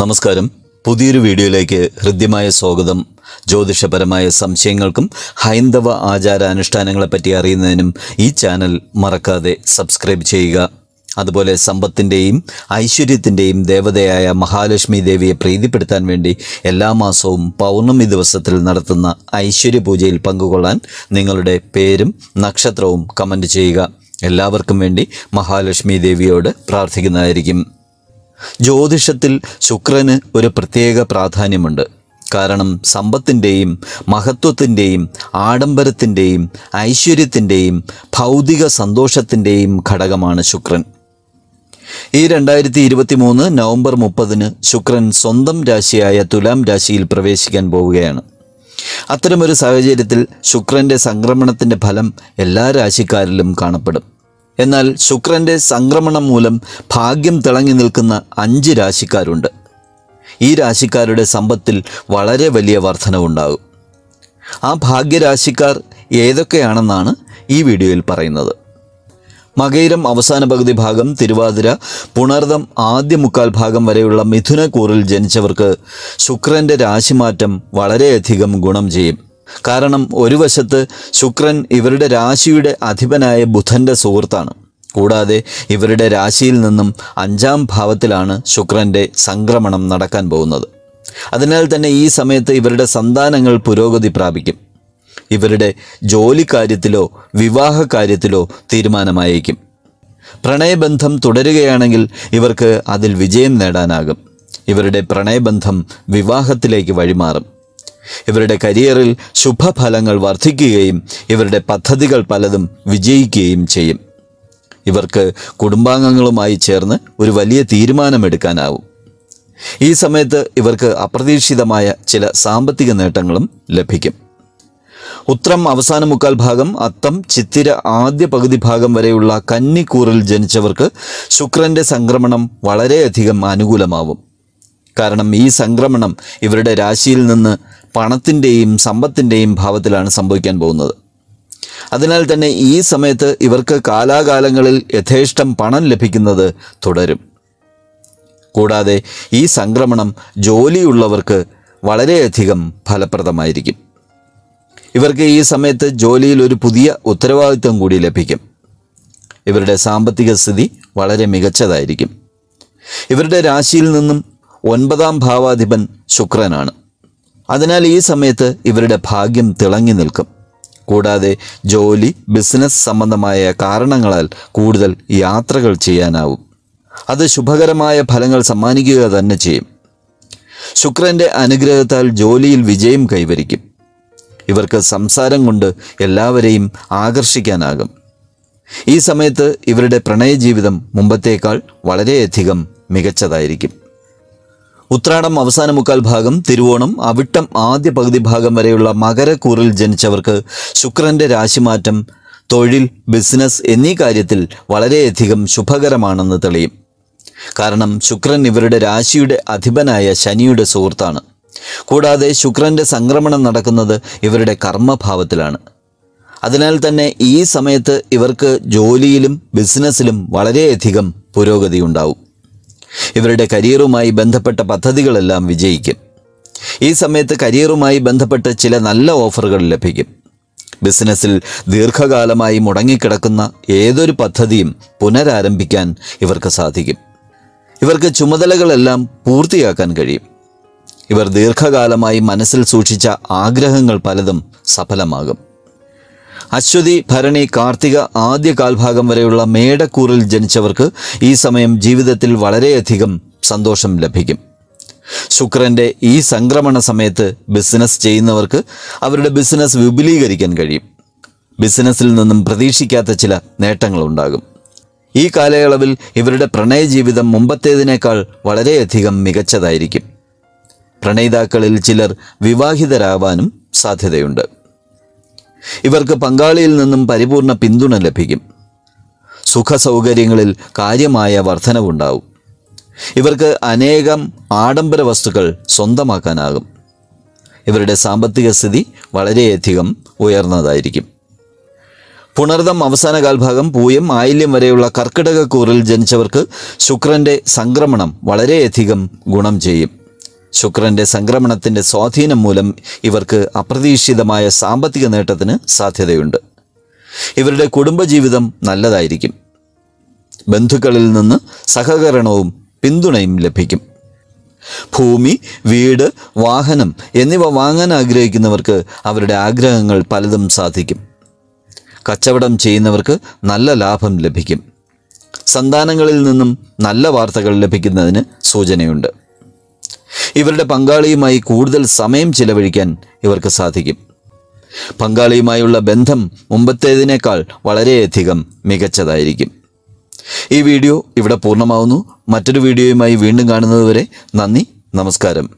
നമസ്കാരം. പുതിയൊരു വീഡിയോയിലേക്ക് ഹൃദ്യമായ സ്വാഗതം. ജ്യോതിഷപരമായ സംശയങ്ങൾക്കും ഹൈന്ദവ ആചാരാനുഷ്ഠാനങ്ങളെപ്പറ്റി അറിയുന്നതിനും ഈ ചാനൽ മറക്കാതെ സബ്സ്ക്രൈബ് ചെയ്യുക. അതുപോലെ സമ്പത്തിൻ്റെയും ഐശ്വര്യത്തിൻ്റെയും ദേവതയായ മഹാലക്ഷ്മി ദേവിയെ പ്രീതിപ്പെടുത്താൻ വേണ്ടി എല്ലാ മാസവും പൗർണമി ദിവസത്തിൽ നടത്തുന്ന ഐശ്വര്യ പൂജയിൽ പങ്കുകൊള്ളാൻ നിങ്ങളുടെ പേരും നക്ഷത്രവും കമൻറ്റ് ചെയ്യുക. എല്ലാവർക്കും വേണ്ടി മഹാലക്ഷ്മി ദേവിയോട് പ്രാർത്ഥിക്കുന്നതായിരിക്കും. ജ്യോതിഷത്തിൽ ശുക്രന് ഒരു പ്രത്യേക പ്രാധാന്യമുണ്ട്. കാരണം സമ്പത്തിൻ്റെയും മഹത്വത്തിൻ്റെയും ആഡംബരത്തിൻ്റെയും ഐശ്വര്യത്തിൻ്റെയും ഭൗതിക സന്തോഷത്തിൻ്റെയും ഘടകമാണ് ശുക്രൻ. ഈ 2023 നവംബർ 30-ന് ശുക്രൻ സ്വന്തം രാശിയായ തുലാം രാശിയിൽ പ്രവേശിക്കാൻ പോവുകയാണ്. അത്തരമൊരു സാഹചര്യത്തിൽ ശുക്രൻ്റെ സംക്രമണത്തിൻ്റെ ഫലം എല്ലാ രാശിക്കാരിലും കാണപ്പെടും. എന്നാൽ ശുക്രൻ്റെ സംക്രമണം മൂലം ഭാഗ്യം തിളങ്ങി നിൽക്കുന്ന 5 രാശിക്കാരുണ്ട്. ഈ രാശിക്കാരുടെ സമ്പത്തിൽ വളരെ വലിയ വർധനവുണ്ടാകും. ആ ഭാഗ്യരാശിക്കാർ ഏതൊക്കെയാണെന്നാണ് ഈ വീഡിയോയിൽ പറയുന്നത്. മകൈരം അവസാന പകുതി ഭാഗം, തിരുവാതിര, പുണർദം ആദ്യ മുക്കാൽ ഭാഗം വരെയുള്ള മിഥുനക്കൂറിൽ ജനിച്ചവർക്ക് ശുക്രൻ്റെ രാശിമാറ്റം വളരെയധികം ഗുണം ചെയ്യും. കാരണം ഒരു വശത്ത് ശുക്രൻ ഇവരുടെ രാശിയുടെ അധിപനായ ബുധൻ്റെ സുഹൃത്താണ്. കൂടാതെ ഇവരുടെ രാശിയിൽ നിന്നും 5-ാം ഭാവത്തിലാണ് ശുക്രൻ്റെ സംക്രമണം നടക്കാൻ പോകുന്നത്. അതിനാൽ തന്നെ ഈ സമയത്ത് ഇവരുടെ സന്താനങ്ങൾ പുരോഗതി പ്രാപിക്കും. ഇവരുടെ ജോലിക്കാര്യത്തിലോ വിവാഹകാര്യത്തിലോ തീരുമാനമായേക്കും. പ്രണയബന്ധം തുടരുകയാണെങ്കിൽ ഇവർക്ക് അതിൽ വിജയം നേടാനാകും. ഇവരുടെ പ്രണയബന്ധം വിവാഹത്തിലേക്ക് വഴിമാറും. ഇവരുടെ കരിയറിൽ ശുഭഫലങ്ങൾ വർദ്ധിക്കുകയും ഇവരുടെ പദ്ധതികൾ പലതും വിജയിക്കുകയും ചെയ്യും. ഇവർക്ക് കുടുംബാംഗങ്ങളുമായി ചേർന്ന് ഒരു വലിയ തീരുമാനമെടുക്കാനാവും. ഈ സമയത്ത് ഇവർക്ക് അപ്രതീക്ഷിതമായ ചില സാമ്പത്തിക നേട്ടങ്ങളും ലഭിക്കും. ഉത്രം അവസാന മുക്കാൽ ഭാഗം, അത്തം, ചിത്തിര ആദ്യ പകുതി ഭാഗം വരെയുള്ള കന്നിക്കൂറിൽ ജനിച്ചവർക്ക് ശുക്രൻ്റെ സംക്രമണം വളരെയധികം അനുകൂലമാവും. കാരണം ഈ സംക്രമണം ഇവരുടെ രാശിയിൽ നിന്ന് പണത്തിൻ്റെയും സമ്പത്തിൻ്റെയും ഭാവത്തിലാണ് സംഭവിക്കാൻ പോകുന്നത്. അതിനാൽ തന്നെ ഈ സമയത്ത് ഇവർക്ക് കാലാകാലങ്ങളിൽ യഥേഷ്ടം പണം ലഭിക്കുന്നത് തുടരും. കൂടാതെ ഈ സംക്രമണം ജോലിയുള്ളവർക്ക് വളരെയധികം ഫലപ്രദമായിരിക്കും. ഇവർക്ക് ഈ സമയത്ത് ജോലിയിൽ ഒരു പുതിയ ഉത്തരവാദിത്വം കൂടി ലഭിക്കും. ഇവരുടെ സാമ്പത്തിക സ്ഥിതി വളരെ മികച്ചതായിരിക്കും. ഇവരുടെ രാശിയിൽ നിന്നും 9-ാം ഭാവാധിപൻ ശുക്രനാണ്. അതിനാൽ ഈ സമയത്ത് ഇവരുടെ ഭാഗ്യം തിളങ്ങി നിൽക്കും. കൂടാതെ ജോലി, ബിസിനസ് സംബന്ധമായ കാരണങ്ങളാൽ കൂടുതൽ യാത്രകൾ ചെയ്യാനാവും. അത് ശുഭകരമായ ഫലങ്ങൾ സമ്മാനിക്കുക തന്നെ ചെയ്യും. ശുക്രൻ്റെ അനുഗ്രഹത്താൽ ജോലിയിൽ വിജയം കൈവരിക്കും. ഇവർക്ക് സംസാരം കൊണ്ട് എല്ലാവരെയും ആകർഷിക്കാനാകും. ഈ സമയത്ത് ഇവരുടെ പ്രണയജീവിതം മുമ്പത്തേക്കാൾ വളരെയധികം മികച്ചതായിരിക്കും. ഉത്രാടം അവസാന മുക്കാൽ ഭാഗം, തിരുവോണം, അവിട്ടം ആദ്യ പകുതി ഭാഗം വരെയുള്ള മകരക്കൂറിൽ ജനിച്ചവർക്ക് ശുക്രൻ്റെ രാശിമാറ്റം തൊഴിൽ, ബിസിനസ് എന്നീ കാര്യത്തിൽ വളരെയധികം ശുഭകരമാണെന്ന് തെളിയും. കാരണം ശുക്രൻ ഇവരുടെ രാശിയുടെ അധിപനായ ശനിയുടെ സുഹൃത്താണ്. കൂടാതെ ശുക്രൻ്റെ സംക്രമണം നടക്കുന്നത് ഇവരുടെ കർമ്മഭാവത്തിലാണ്. അതിനാൽ തന്നെ ഈ സമയത്ത് ഇവർക്ക് ജോലിയിലും ബിസിനസ്സിലും വളരെയധികം പുരോഗതി ഉണ്ടാവും. ഇവരുടെ കരിയറുമായി ബന്ധപ്പെട്ട പദ്ധതികളെല്ലാം വിജയിക്കും. ഈ സമയത്ത് കരിയറുമായി ബന്ധപ്പെട്ട് ചില നല്ല ഓഫറുകൾ ലഭിക്കും. ബിസിനസ്സിൽ ദീർഘകാലമായി മുടങ്ങിക്കിടക്കുന്ന ഏതൊരു പദ്ധതിയും പുനരാരംഭിക്കാൻ ഇവർക്ക് സാധിക്കും. ഇവർക്ക് ചുമതലകളെല്ലാം പൂർത്തിയാക്കാൻ കഴിയും. ഇവർ ദീർഘകാലമായി മനസ്സിൽ സൂക്ഷിച്ച ആഗ്രഹങ്ങൾ പലതും സഫലമാകും. അശ്വതി, ഭരണി, കാർത്തിക ആദ്യ കാൽഭാഗം വരെയുള്ള മേടക്കൂറിൽ ജനിച്ചവർക്ക് ഈ സമയം ജീവിതത്തിൽ വളരെയധികം സന്തോഷം ലഭിക്കും. ശുക്രൻ്റെ ഈ സംക്രമണ സമയത്ത് ബിസിനസ് ചെയ്യുന്നവർക്ക് അവരുടെ ബിസിനസ് വിപുലീകരിക്കാൻ കഴിയും. ബിസിനസ്സിൽ നിന്നും പ്രതീക്ഷിക്കാത്ത ചില നേട്ടങ്ങളുണ്ടാകും. ഈ കാലയളവിൽ ഇവരുടെ പ്രണയജീവിതം മുമ്പത്തേതിനേക്കാൾ വളരെയധികം മികച്ചതായിരിക്കും. പ്രണയിതാക്കളിൽ ചിലർ വിവാഹിതരാവാനും സാധ്യതയുണ്ട്. ഇവർക്ക് പങ്കാളിയിൽ നിന്നും പരിപൂർണ പിന്തുണ ലഭിക്കും. സുഖസൗകര്യങ്ങളിൽ കാര്യമായ വർധനവുണ്ടാവും. ഇവർക്ക് അനേകം ആഡംബര വസ്തുക്കൾ സ്വന്തമാക്കാനാകും. ഇവരുടെ സാമ്പത്തിക സ്ഥിതി വളരെയധികം ഉയർന്നതായിരിക്കും. പുണർതം അവസാന കാൽഭാഗം പൂയം ആയില്യം വരെയുള്ള കർക്കിടകക്കൂറിൽ ജനിച്ചവർക്ക് ശുക്രൻ്റെ സംക്രമണം വളരെയധികം ഗുണം ചെയ്യും. ശുക്രൻ്റെ സംക്രമണത്തിൻ്റെ സ്വാധീനം മൂലം ഇവർക്ക് അപ്രതീക്ഷിതമായ സാമ്പത്തിക നേട്ടത്തിന് സാധ്യതയുണ്ട്. ഇവരുടെ കുടുംബജീവിതം നല്ലതായിരിക്കും. ബന്ധുക്കളിൽ നിന്ന് സഹകരണവും പിന്തുണയും ലഭിക്കും. ഭൂമി, വീട്, വാഹനം എന്നിവ വാങ്ങാൻ ആഗ്രഹിക്കുന്നവർക്ക് അവരുടെ ആഗ്രഹങ്ങൾ പലതും സാധിക്കും. കച്ചവടം ചെയ്യുന്നവർക്ക് നല്ല ലാഭം ലഭിക്കും. സന്താനങ്ങളിൽ നിന്നും നല്ല വാർത്തകൾ ലഭിക്കുന്നതിന് സൂചനയുണ്ട്. ഇവരുടെ പങ്കാളിയുമായി കൂടുതൽ സമയം ചിലവഴിക്കാൻ ഇവർക്ക് സാധിക്കും. പങ്കാളിയുമായുള്ള ബന്ധം മുമ്പത്തേതിനേക്കാൾ വളരെയധികം മികച്ചതായിരിക്കും. ഈ വീഡിയോ ഇവിടെ പൂർണ്ണമാവുന്നു. മറ്റൊരു വീഡിയോയുമായി വീണ്ടും കാണുന്നതുവരെ നന്ദി, നമസ്കാരം.